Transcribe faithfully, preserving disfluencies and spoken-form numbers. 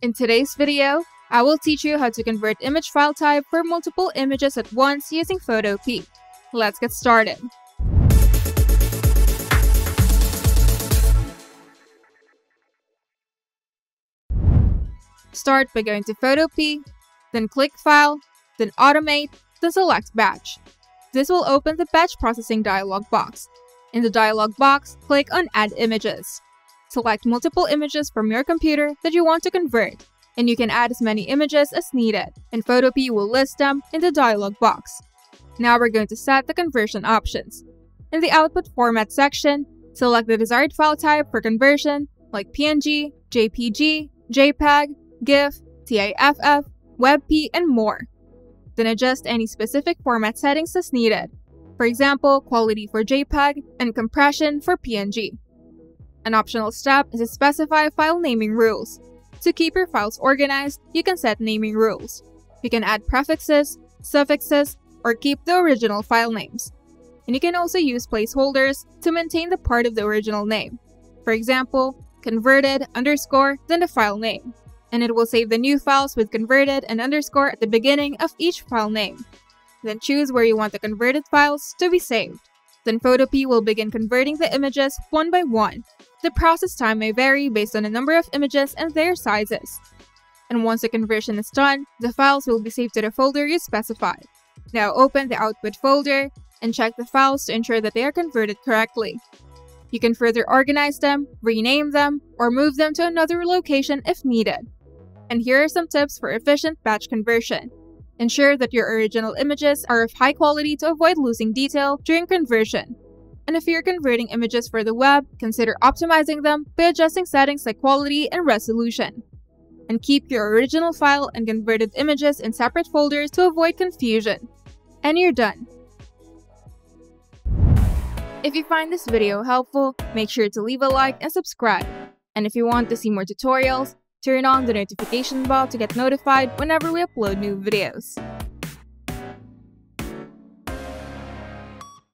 In today's video, I will teach you how to convert image file type for multiple images at once using Photopea. Let's get started. Start by going to Photopea, then click File, then Automate, then select Batch. This will open the Batch Processing dialog box. In the dialog box, click on Add Images. Select multiple images from your computer that you want to convert, and you can add as many images as needed, and Photopea will list them in the dialog box. Now we're going to set the conversion options. In the Output Format section, select the desired file type for conversion like P N G, J P G, JPEG, GIF, TIFF, WebP, and more. Then adjust any specific format settings as needed. For example, quality for JPEG and compression for P N G. An optional step is to specify file naming rules. To keep your files organized, you can set naming rules. You can add prefixes, suffixes, or keep the original file names. And you can also use placeholders to maintain the part of the original name. For example, converted underscore then the file name. And it will save the new files with converted and underscore at the beginning of each file name. Then choose where you want the converted files to be saved. Then Photopea will begin converting the images one by one. The process time may vary based on the number of images and their sizes. And once the conversion is done, the files will be saved to the folder you specified. Now open the output folder and check the files to ensure that they are converted correctly. You can further organize them, rename them, or move them to another location if needed. And here are some tips for efficient batch conversion. Ensure that your original images are of high quality to avoid losing detail during conversion. And if you're converting images for the web, consider optimizing them by adjusting settings like quality and resolution. And keep your original file and converted images in separate folders to avoid confusion. And you're done. If you find this video helpful, make sure to leave a like and subscribe. And if you want to see more tutorials, turn on the notification bell to get notified whenever we upload new videos.